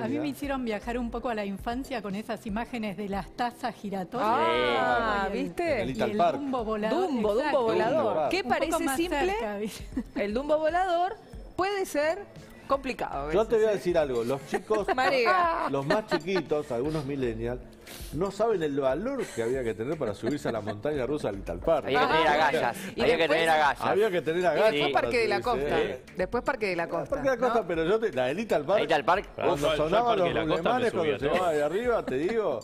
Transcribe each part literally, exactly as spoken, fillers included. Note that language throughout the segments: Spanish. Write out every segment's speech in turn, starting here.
A mí me hicieron viajar un poco a la infancia con esas imágenes de las tazas giratorias. Ah, el, ¿viste? El, y el Dumbo volador. Dumbo, Dumbo volador. ¿Qué parece simple? Cerca, el Dumbo volador puede ser complicado. Yo te voy a decir algo. Los chicos, los más chiquitos, algunos millennials, no saben el valor que había que tener para subirse a la montaña rusa del Italpark. Había que tener agallas. Y había que tener agallas. Había que tener agallas. Y después Parque de la Costa. Después Parque de la Costa. Parque de la Costa, pero yo te... La del Italpark. La Italpark. Cuando sonaban los alemanes, cuando se va de arriba, te digo,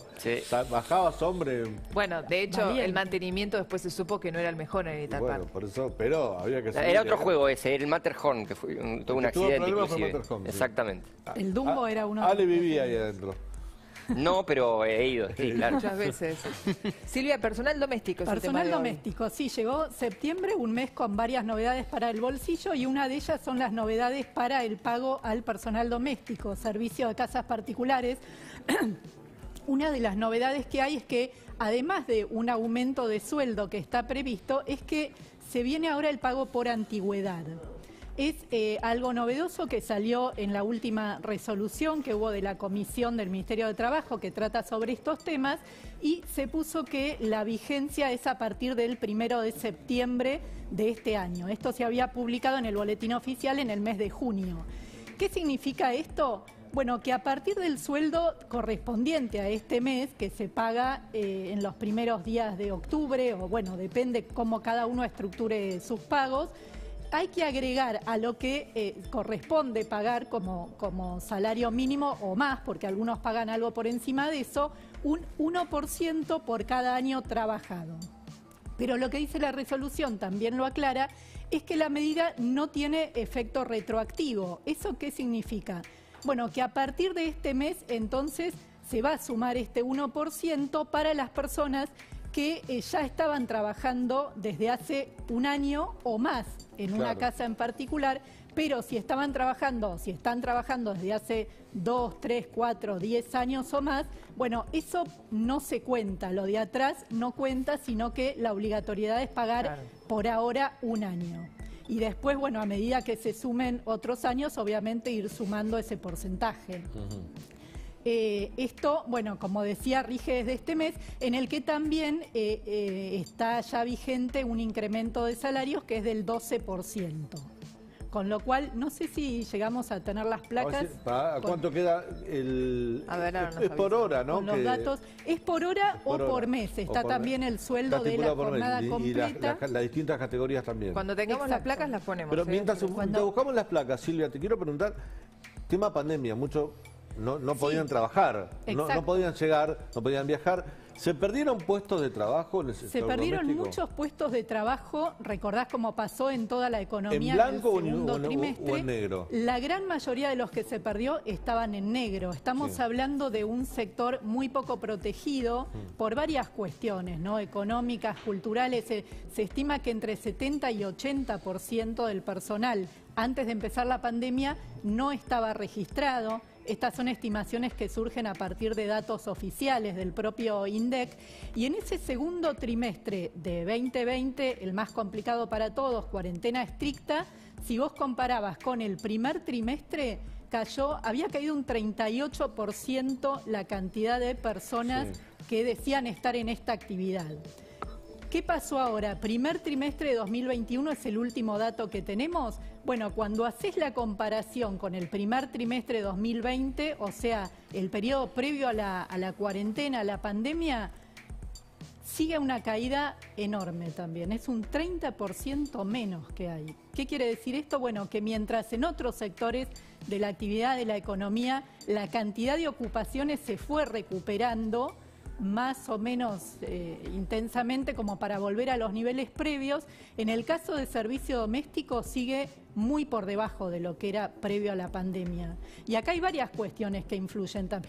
bajabas, hombre. Bueno, de hecho, el mantenimiento después se supo que no era el mejor en el Italpark. Bueno, por eso, pero había que... Era otro juego ese, el Matterhorn, que tuvo un accidente inclusive. Exactamente. El Dumbo era uno... Ale vivía ahí adentro. No, pero he ido, sí, claro. Muchas veces. Silvia, personal doméstico. Personal doméstico, sí, llegó septiembre, un mes con varias novedades para el bolsillo y una de ellas son las novedades para el pago al personal doméstico, servicio de casas particulares. Una de las novedades que hay es que, además de un aumento de sueldo que está previsto, es que se viene ahora el pago por antigüedad. Es eh, algo novedoso que salió en la última resolución que hubo de la Comisión del Ministerio de Trabajo que trata sobre estos temas y se puso que la vigencia es a partir del primero de septiembre de este año. Esto se había publicado en el boletín oficial en el mes de junio. ¿Qué significa esto? Bueno, que a partir del sueldo correspondiente a este mes, que se paga eh, en los primeros días de octubre, o bueno, depende cómo cada uno estructure sus pagos, hay que agregar a lo que eh, corresponde pagar como, como salario mínimo o más, porque algunos pagan algo por encima de eso, un uno por ciento por cada año trabajado. Pero lo que dice la resolución, también lo aclara, es que la medida no tiene efecto retroactivo. ¿Eso qué significa? Bueno, que a partir de este mes, entonces, se va a sumar este uno por ciento para las personas que eh, ya estaban trabajando desde hace un año o más en una casa en particular, pero si estaban trabajando, si están trabajando desde hace dos, tres, cuatro, diez años o más, bueno, eso no se cuenta, lo de atrás no cuenta, sino que la obligatoriedad es pagar claro. por ahora un año. Y después, bueno, a medida que se sumen otros años, obviamente ir sumando ese porcentaje. Uh-huh. Eh, esto, bueno, como decía, rige desde este mes, en el que también eh, eh, está ya vigente un incremento de salarios que es del doce por ciento. Con lo cual, no sé si llegamos a tener las placas. ¿A cuánto con, queda el...? A ver, ahora nos es por hora, ¿no? Con los datos. Es por hora es por o hora. por mes. Está por también mes. el sueldo de la jornada y, completa. Y las, las, las distintas categorías también. Cuando tengamos Exacto. las placas, las ponemos. Pero ¿sí? mientras Cuando... buscamos las placas, Silvia, te quiero preguntar, tema pandemia, mucho... No, no podían sí, trabajar, no, no podían llegar, no podían viajar. ¿Se perdieron puestos de trabajo en el sector Se perdieron doméstico? muchos puestos de trabajo, recordás cómo pasó en toda la economía. ¿En blanco en el segundo o, en, trimestre, o en negro? La gran mayoría de los que se perdió estaban en negro. Estamos sí. hablando de un sector muy poco protegido mm. por varias cuestiones, ¿no? Económicas, culturales. Se, se estima que entre setenta y ochenta por ciento del personal antes de empezar la pandemia no estaba registrado. Estas son estimaciones que surgen a partir de datos oficiales del propio INDEC. Y en ese segundo trimestre de veinte veinte, el más complicado para todos, cuarentena estricta, si vos comparabas con el primer trimestre, cayó, había caído un treinta y ocho por ciento la cantidad de personas sí. que decían estar en esta actividad. ¿Qué pasó ahora? Primer trimestre de dos mil veintiuno es el último dato que tenemos. Bueno, cuando haces la comparación con el primer trimestre de dos mil veinte, o sea, el periodo previo a la, a la cuarentena, a la pandemia, sigue una caída enorme también. Es un treinta por ciento menos que hay. ¿Qué quiere decir esto? Bueno, que mientras en otros sectores de la actividad, de la economía, la cantidad de ocupaciones se fue recuperando más o menos eh, intensamente como para volver a los niveles previos. En el caso de servicio doméstico sigue muy por debajo de lo que era previo a la pandemia. Y acá hay varias cuestiones que influyen tam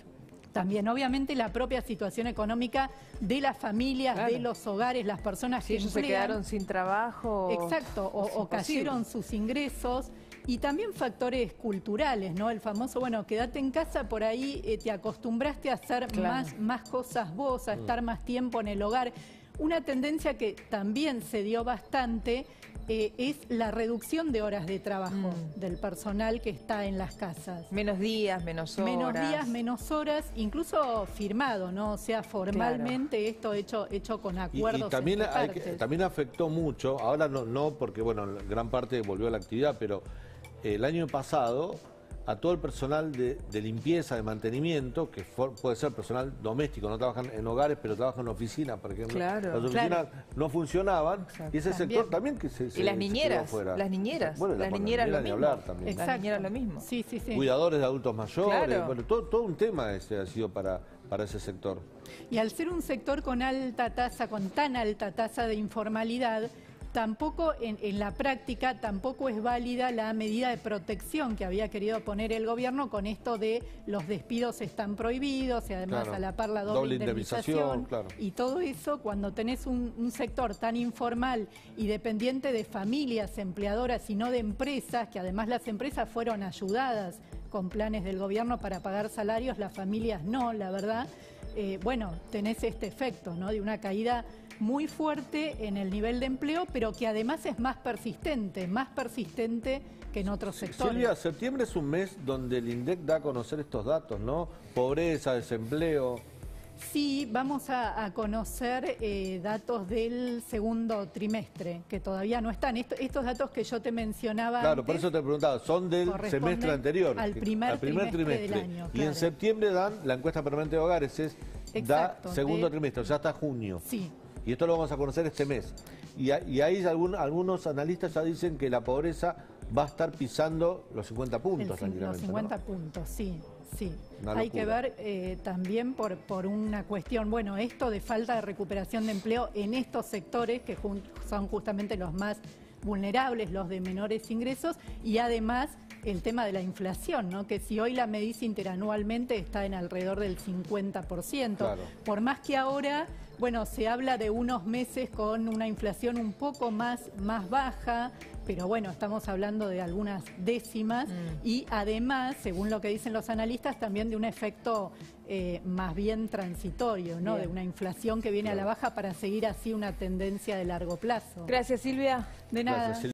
también. Obviamente la propia situación económica de las familias, claro. de los hogares, las personas sí, que emplean, se quedaron sin trabajo. Exacto, o, o cayeron sus ingresos. Y también factores culturales, ¿no? El famoso, bueno, quédate en casa, por ahí eh, te acostumbraste a hacer claro. más, más cosas vos, a estar más tiempo en el hogar. Una tendencia que también se dio bastante eh, es la reducción de horas de trabajo mm. del personal que está en las casas. Menos días, menos horas. Menos días, menos horas, incluso firmado, ¿no? O sea, formalmente claro. esto hecho hecho con acuerdos. Y, y también, entre hay partes. Que, también afectó mucho, ahora no, no porque, bueno, gran parte volvió a la actividad, pero eh, el año pasado a todo el personal de, de limpieza, de mantenimiento, que for, puede ser personal doméstico, no trabajan en hogares, pero trabajan en oficinas, por ejemplo. Claro, las oficinas claro. no funcionaban, exacto. y ese sector también, también que se, se, y las niñeras, se las niñeras, bueno, las, las niñeras, niñeras lo mismo. Hablar también. Las niñeras lo mismo. Sí, sí, sí. Cuidadores de adultos mayores, claro. bueno, todo, todo un tema este ha sido para, para ese sector. Y al ser un sector con alta tasa, con tan alta tasa de informalidad, tampoco en, en la práctica tampoco es válida la medida de protección que había querido poner el gobierno con esto de los despidos están prohibidos y además claro, a la par la doble, doble indemnización, indemnización claro. y todo eso cuando tenés un, un sector tan informal y dependiente de familias empleadoras y no de empresas, que además las empresas fueron ayudadas con planes del gobierno para pagar salarios, las familias no, la verdad, eh, bueno, tenés este efecto, ¿no? De una caída muy fuerte en el nivel de empleo, pero que además es más persistente, más persistente que en otros sectores. Silvia, septiembre es un mes donde el INDEC da a conocer estos datos, ¿no? Pobreza, desempleo. Sí, vamos a, a conocer eh, datos del segundo trimestre, que todavía no están. Esto, estos datos que yo te mencionaba Claro, antes, por eso te preguntaba, son del semestre anterior. Al primer, al primer trimestre, trimestre del año. Y claro. en septiembre dan, la encuesta permanente de hogares es, Exacto, da segundo de, trimestre, ya hasta junio. Sí. Y esto lo vamos a conocer este mes. Y, a, y ahí algún, algunos analistas ya dicen que la pobreza va a estar pisando los cincuenta puntos. El, los cincuenta ¿no? puntos, sí, sí. Hay que ver eh, también por, por una cuestión, bueno, esto de falta de recuperación de empleo en estos sectores que jun, son justamente los más vulnerables, los de menores ingresos, y además el tema de la inflación, ¿no? Que si hoy la medís interanualmente está en alrededor del cincuenta por ciento. Claro. Por más que ahora, bueno, se habla de unos meses con una inflación un poco más, más baja, pero bueno, estamos hablando de algunas décimas mm. y además, según lo que dicen los analistas, también de un efecto eh, más bien transitorio, ¿no? Bien. De una inflación que viene claro. a la baja para seguir así una tendencia de largo plazo. Gracias, Silvia. De nada. Gracias, Silvia.